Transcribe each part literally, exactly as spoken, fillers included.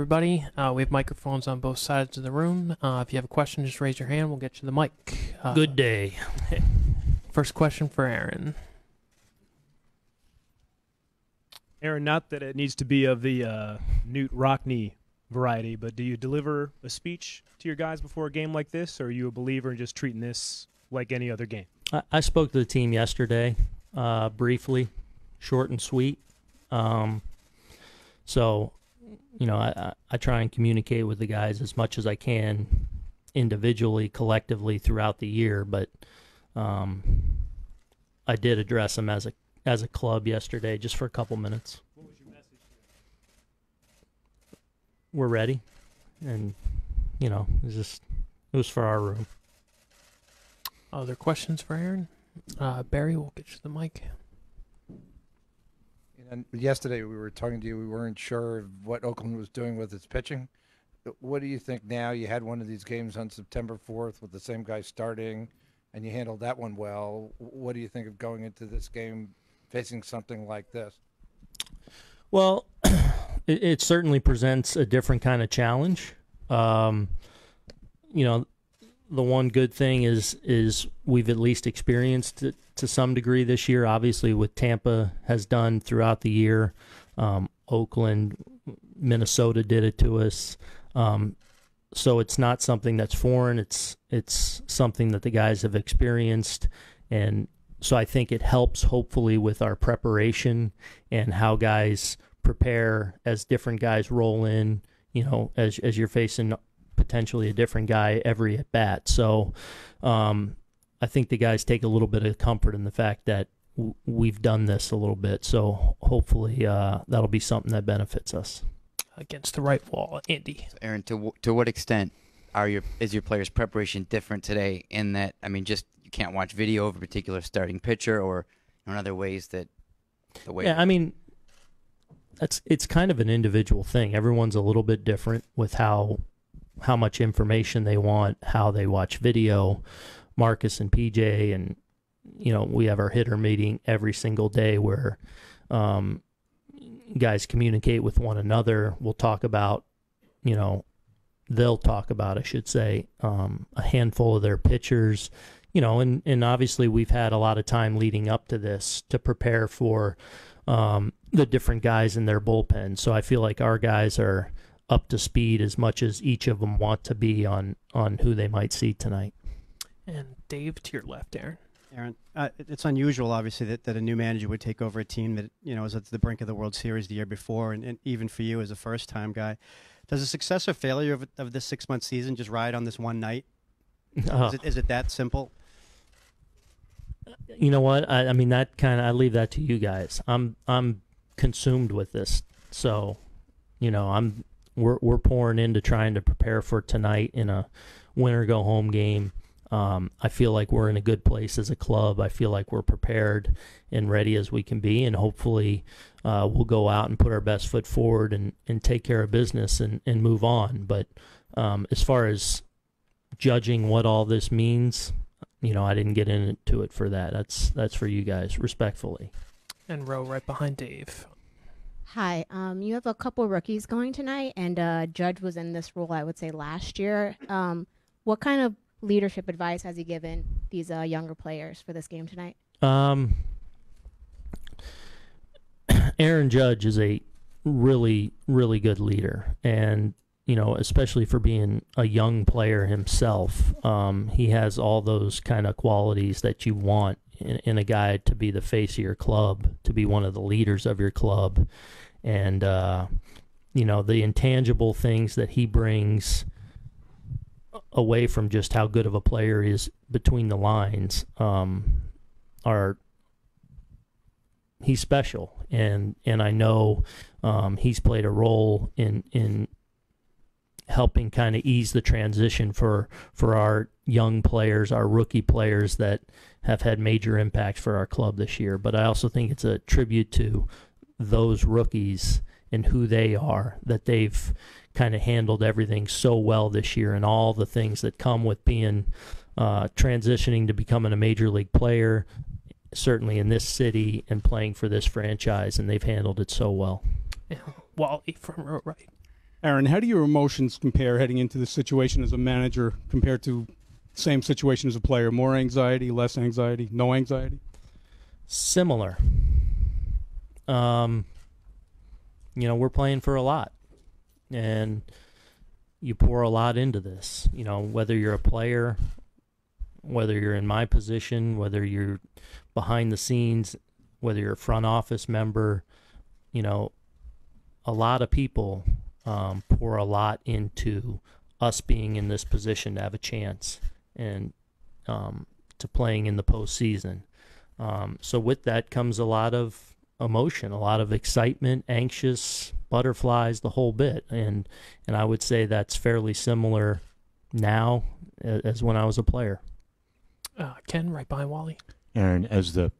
Everybody, uh, we have microphones on both sides of the room. Uh, if you have a question, just raise your hand. We'll get you the mic. Uh, Good day. First question for Aaron. Aaron, not that it needs to be of the uh, Knute Rockne variety, but do you deliver a speech to your guys before a game like this, or are you a believer in just treating this like any other game? I, I spoke to the team yesterday, uh, briefly, short and sweet. Um, so... You know, I, I try and communicate with the guys as much as I can individually, collectively throughout the year. But um, I did address them as a as a club yesterday just for a couple minutes. What was your message to them? We're ready. And, you know, it was, just, it was for our room. Other questions for Aaron? Uh, Barry, we'll get you the mic. And yesterday we were talking to you. We weren't sure of what Oakland was doing with its pitching. What do you think now? You had one of these games on September fourth with the same guy starting, and you handled that one well. What do you think of going into this game facing something like this? Well, it, it certainly presents a different kind of challenge. Um, you know, the one good thing is is we've at least experienced it to some degree this year, obviously, with Tampa has done throughout the year. Um, Oakland, Minnesota did it to us. Um, so it's not something that's foreign. It's it's something that the guys have experienced. And so I think it helps, hopefully, with our preparation and how guys prepare as different guys roll in, you know, as, as you're facing potentially a different guy every at bat. So um, I think the guys take a little bit of comfort in the fact that w we've done this a little bit. So hopefully uh, that'll be something that benefits us. Against the right wall, Andy. So Aaron, to w to what extent are your is your players' preparation different today? In that, I mean, just you can't watch video of a particular starting pitcher, or in other ways that the way. Yeah, I mean, that's it's kind of an individual thing. Everyone's a little bit different with how. how much information they want, how they watch video. Marcus and P J, and you know, we have our hitter meeting every single day where um, guys communicate with one another. We'll talk about, you know, they'll talk about, I should say, um, a handful of their pitchers, you know, and, and obviously we've had a lot of time leading up to this to prepare for um, the different guys in their bullpen. So I feel like our guys are up to speed as much as each of them want to be on on who they might see tonight. And Dave, to your left, Aaron. Aaron, uh, it's unusual, obviously, that, that a new manager would take over a team that you know was at the brink of the World Series the year before, and, and even for you as a first-time guy, does the success or failure of, of this six-month season just ride on this one night? Oh. Is, it, is it that simple? You know what? I, I mean, that kind of I leave that to you guys. I'm I'm consumed with this, so you know I'm. We're we're pouring into trying to prepare for tonight in a win or go home game. Um, I feel like we're in a good place as a club. I feel like we're prepared and ready as we can be, and hopefully uh, we'll go out and put our best foot forward and, and take care of business and, and move on. But um, as far as judging what all this means, you know, I didn't get into it for that. That's that's for you guys, respectfully. And Roe right behind Dave. Hi, um, you have a couple rookies going tonight, and uh, Judge was in this role, I would say, last year. Um, what kind of leadership advice has he given these uh, younger players for this game tonight? Um, Aaron Judge is a really, really good leader, and you know, especially for being a young player himself, um, he has all those kind of qualities that you want in, in a guy to be the face of your club, to be one of the leaders of your club. And, uh, you know, the intangible things that he brings away from just how good of a player he is between the lines um, are he's special. And, and I know um, he's played a role in, in helping kind of ease the transition for, for our young players, our rookie players that have had major impacts for our club this year. But I also think it's a tribute to those rookies and who they are, that they've kind of handled everything so well this year and all the things that come with being uh, transitioning to becoming a major league player, certainly in this city and playing for this franchise, and they've handled it so well. Yeah. Wally from Row Right. Aaron, how do your emotions compare heading into this situation as a manager compared to same situation as a player? More anxiety, less anxiety, no anxiety? Similar. Um, you know, we're playing for a lot, and you pour a lot into this. You know, whether you're a player, whether you're in my position, whether you're behind the scenes, whether you're a front office member, you know, a lot of people um, pour a lot into us being in this position to have a chance and um, to playing in the postseason. Um, so with that comes a lot of emotion, a lot of excitement, anxious, butterflies, the whole bit. And, and I would say that's fairly similar now as when I was a player. Uh, Ken, right behind Wally. Aaron, as the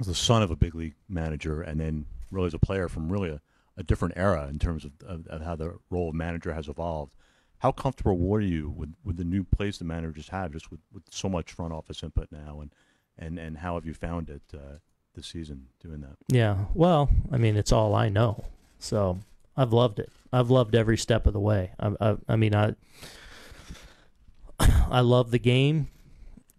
as the son of a big league manager and then really as a player from really a, a different era in terms of, of, of how the role of manager has evolved, how comfortable were you with, with the new place the managers have, just with, with so much front office input now, and, and, and how have you found it uh, this season doing that? Yeah, well, I mean, it's all I know. So I've loved it. I've loved every step of the way. I, I, I mean, I, I love the game.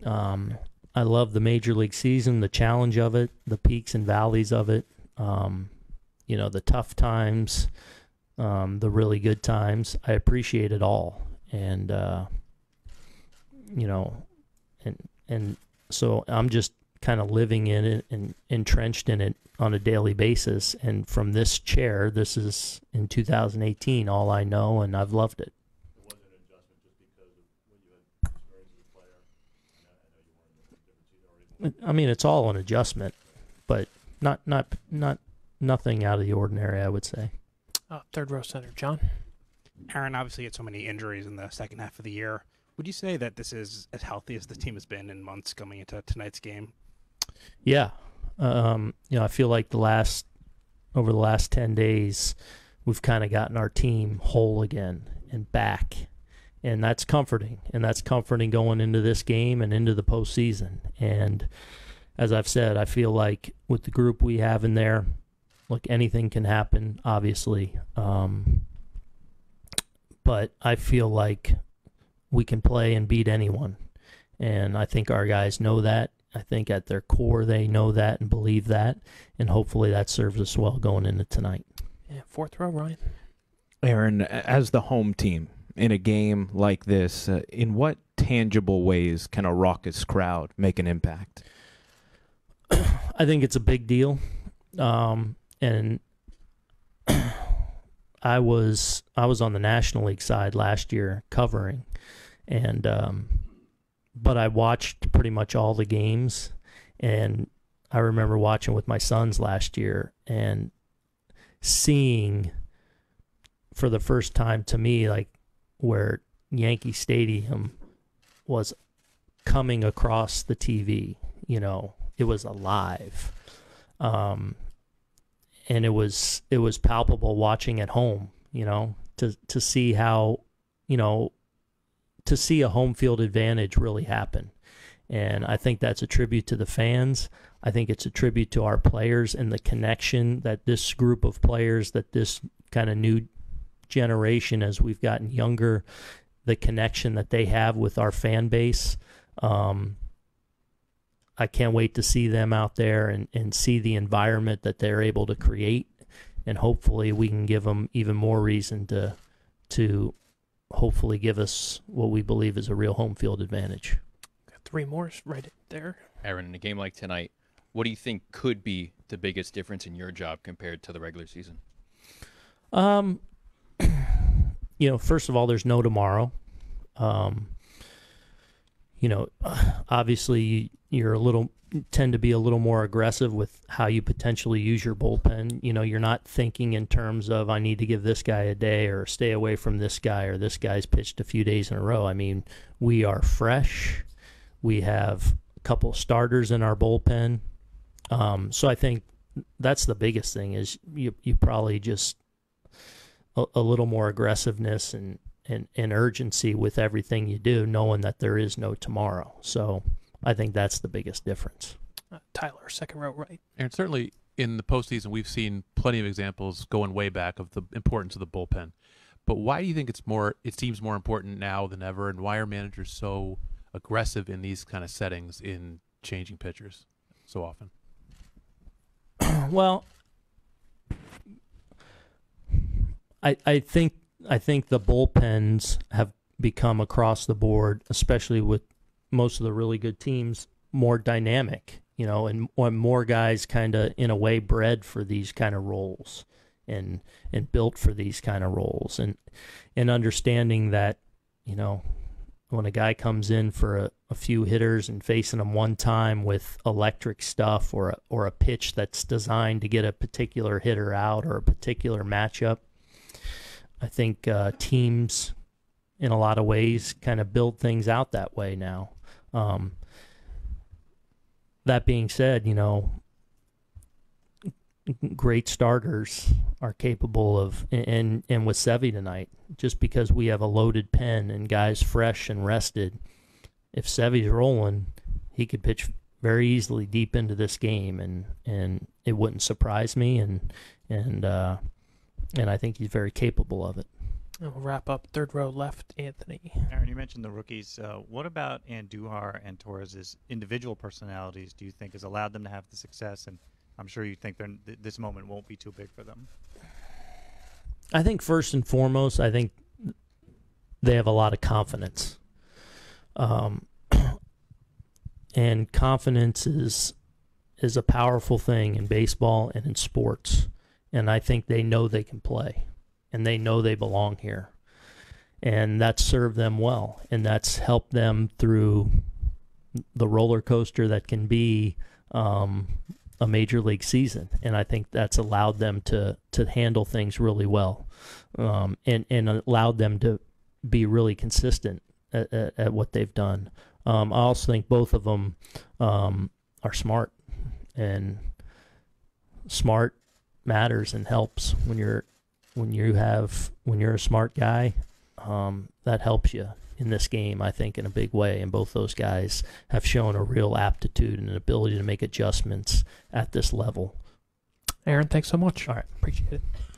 Um, I love the major league season, the challenge of it, the peaks and valleys of it, um, you know, the tough times, um, the really good times. I appreciate it all. And, uh, you know, and, and so I'm just kind of living in it and entrenched in it on a daily basis. And from this chair, this is in two thousand eighteen, all I know, and I've loved it. I mean, it's all an adjustment, but not not not nothing out of the ordinary, I would say. Uh, third row center, John. Aaron, obviously you had so many injuries in the second half of the year. Would you say that this is as healthy as the team has been in months coming into tonight's game? Yeah. Um, you know, I feel like the last over the last ten days, we've kind of gotten our team whole again and back. And that's comforting, and that's comforting going into this game and into the postseason. And as I've said, I feel like with the group we have in there, look, anything can happen, obviously. Um, but I feel like we can play and beat anyone. And I think our guys know that. I think at their core they know that and believe that. And hopefully that serves us well going into tonight. Yeah, fourth row, Ryan. Aaron, as the home team, in a game like this, uh, in what tangible ways can a raucous crowd make an impact? I think it's a big deal. Um, and I was I was on the National League side last year covering, and um, but I watched pretty much all the games, and I remember watching with my sons last year and seeing for the first time to me, like, where Yankee Stadium was coming across the T V. You know, it was alive. Um, and it was it was palpable watching at home, you know, to, to see how, you know, to see a home field advantage really happen. And I think that's a tribute to the fans. I think it's a tribute to our players and the connection that this group of players, that this kind of new generation, as we've gotten younger, the connection that they have with our fan base. Um, I can't wait to see them out there and, and see the environment that they're able to create. And hopefully we can give them even more reason to, to hopefully give us what we believe is a real home field advantage. Got three more right there. Aaron, in a game like tonight, what do you think could be the biggest difference in your job compared to the regular season? Um, You know, first of all, there's no tomorrow. Um, you know, obviously you're a little tend to be a little more aggressive with how you potentially use your bullpen. You know, you're not thinking in terms of I need to give this guy a day or stay away from this guy or this guy's pitched a few days in a row. I mean, we are fresh. We have a couple starters in our bullpen. Um, so I think that's the biggest thing is you you probably just a little more aggressiveness and, and, and urgency with everything you do, knowing that there is no tomorrow. So I think that's the biggest difference. Uh, Tyler, second row right. And certainly in the postseason, we've seen plenty of examples going way back of the importance of the bullpen. but why do you think it's more, it seems more important now than ever, and why are managers so aggressive in these kind of settings in changing pitchers so often? Well, I I think I think the bullpens have become across the board, especially with most of the really good teams, more dynamic, you know, and or more guys kind of in a way bred for these kind of roles and and built for these kind of roles, and and understanding that, you know, when a guy comes in for a, a few hitters and facing them one time with electric stuff or a, or a pitch that's designed to get a particular hitter out or a particular matchup, I think uh, teams in a lot of ways kind of build things out that way now. Um, that being said, you know, great starters are capable of, and and with Sevy tonight, just because we have a loaded pen and guys fresh and rested, if Sevy's rolling, he could pitch very easily deep into this game, and and it wouldn't surprise me, and and uh, and I think he's very capable of it. And we'll wrap up third row left, Anthony. Aaron, you mentioned the rookies. Uh, what about Andujar and Torres' individual personalities do you think has allowed them to have the success, and I'm sure you think they're, th- this moment won't be too big for them? I think first and foremost, I think they have a lot of confidence. Um, and confidence is is a powerful thing in baseball and in sports. And I think they know they can play, and they know they belong here. And that's served them well, and that's helped them through the roller coaster that can be um, – a major league season, and I think that's allowed them to to handle things really well, um, and and allowed them to be really consistent at, at, at what they've done. Um, I also think both of them um, are smart, and smart matters and helps when you're when you have when you're a smart guy. Um, that helps you in this game, I think, in a big way, and both those guys have shown a real aptitude and an ability to make adjustments at this level. Aaron, thanks so much. All right. Appreciate it.